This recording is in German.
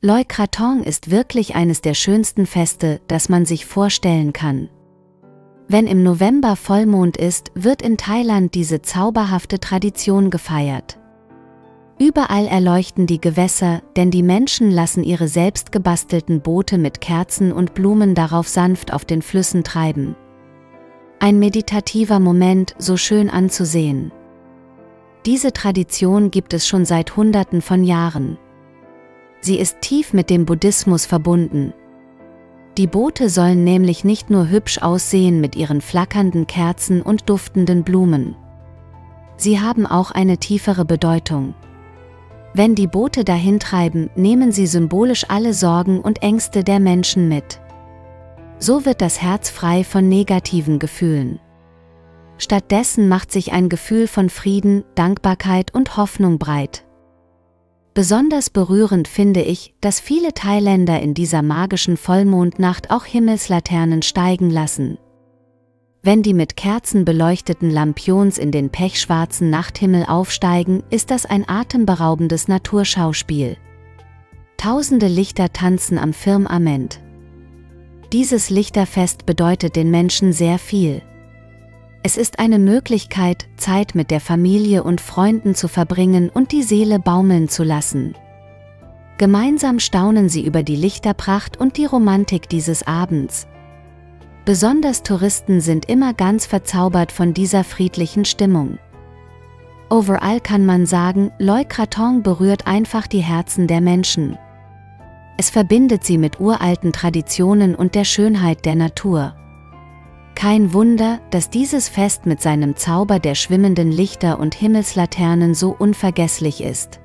Loy Krathong ist wirklich eines der schönsten Feste, das man sich vorstellen kann. Wenn im November Vollmond ist, wird in Thailand diese zauberhafte Tradition gefeiert. Überall erleuchten die Gewässer, denn die Menschen lassen ihre selbst gebastelten Boote mit Kerzen und Blumen darauf sanft auf den Flüssen treiben. Ein meditativer Moment, so schön anzusehen. Diese Tradition gibt es schon seit Hunderten von Jahren. Sie ist tief mit dem Buddhismus verbunden. Die Boote sollen nämlich nicht nur hübsch aussehen mit ihren flackernden Kerzen und duftenden Blumen. Sie haben auch eine tiefere Bedeutung. Wenn die Boote dahintreiben, nehmen sie symbolisch alle Sorgen und Ängste der Menschen mit. So wird das Herz frei von negativen Gefühlen. Stattdessen macht sich ein Gefühl von Frieden, Dankbarkeit und Hoffnung breit. Besonders berührend finde ich, dass viele Thailänder in dieser magischen Vollmondnacht auch Himmelslaternen steigen lassen. Wenn die mit Kerzen beleuchteten Lampions in den pechschwarzen Nachthimmel aufsteigen, ist das ein atemberaubendes Naturschauspiel. Tausende Lichter tanzen am Firmament. Dieses Lichterfest bedeutet den Menschen sehr viel. Es ist eine Möglichkeit, Zeit mit der Familie und Freunden zu verbringen und die Seele baumeln zu lassen. Gemeinsam staunen sie über die Lichterpracht und die Romantik dieses Abends. Besonders Touristen sind immer ganz verzaubert von dieser friedlichen Stimmung. Overall kann man sagen, Loy Krathong berührt einfach die Herzen der Menschen. Es verbindet sie mit uralten Traditionen und der Schönheit der Natur. Kein Wunder, dass dieses Fest mit seinem Zauber der schwimmenden Lichter und Himmelslaternen so unvergesslich ist.